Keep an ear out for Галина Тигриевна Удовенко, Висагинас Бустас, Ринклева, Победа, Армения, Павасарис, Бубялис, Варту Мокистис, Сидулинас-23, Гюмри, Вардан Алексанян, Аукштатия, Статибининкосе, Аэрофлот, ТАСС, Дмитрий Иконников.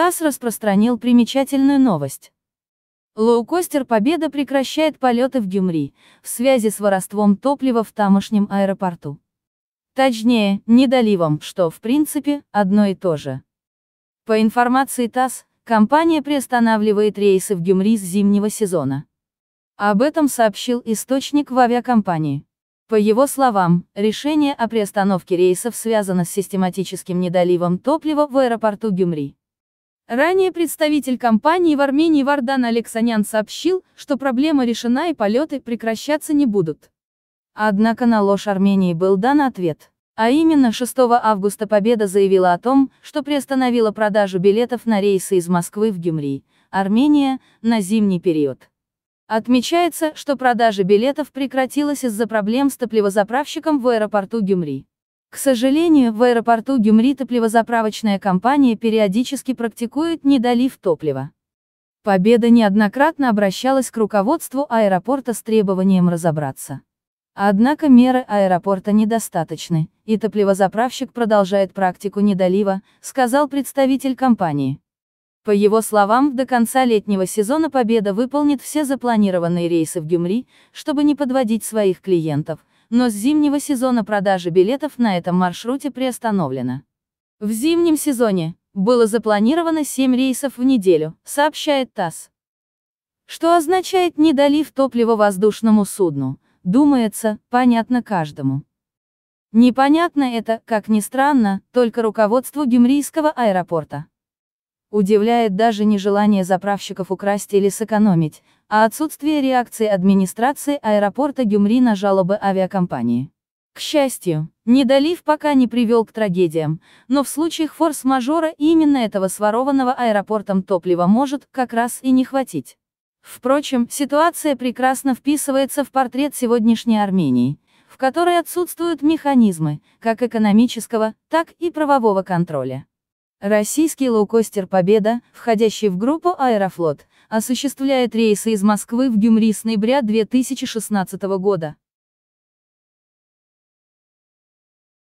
ТАСС распространил примечательную новость. Лоукостер «Победа» прекращает полеты в Гюмри, в связи с воровством топлива в тамошнем аэропорту. Точнее, недоливом, что, в принципе, одно и то же. По информации ТАСС, компания приостанавливает рейсы в Гюмри с зимнего сезона. Об этом сообщил источник в авиакомпании. По его словам, решение о приостановке рейсов связано с систематическим недоливом топлива в аэропорту Гюмри. Ранее представитель компании в Армении Вардан Алексанян сообщил, что проблема решена и полеты прекращаться не будут. Однако на ложь Армении был дан ответ. А именно 6 августа «Победа» заявила о том, что приостановила продажу билетов на рейсы из Москвы в Гюмри, Армения, на зимний период. Отмечается, что продажа билетов прекратилась из-за проблем с топливозаправщиком в аэропорту Гюмри. К сожалению, в аэропорту Гюмри топливозаправочная компания периодически практикует недолив топлива. «Победа» неоднократно обращалась к руководству аэропорта с требованием разобраться. Однако меры аэропорта недостаточны, и топливозаправщик продолжает практику недолива, сказал представитель компании. По его словам, до конца летнего сезона «Победа» выполнит все запланированные рейсы в Гюмри, чтобы не подводить своих клиентов, но с зимнего сезона продажа билетов на этом маршруте приостановлена. В зимнем сезоне было запланировано 7 рейсов в неделю, сообщает ТАСС. Что означает недолив топлива воздушному судну, думается, понятно каждому. Непонятно это, как ни странно, только руководству Гюмрийского аэропорта. Удивляет даже не желание заправщиков украсть или сэкономить, а отсутствие реакции администрации аэропорта Гюмри на жалобы авиакомпании. К счастью, недолив пока не привел к трагедиям, но в случаях форс-мажора именно этого сворованного аэропортом топлива может как раз и не хватить. Впрочем, ситуация прекрасно вписывается в портрет сегодняшней Армении, в которой отсутствуют механизмы, как экономического, так и правового контроля. Российский лоукостер «Победа», входящий в группу «Аэрофлот», осуществляет рейсы из Москвы в Гюмри с ноября 2016 года.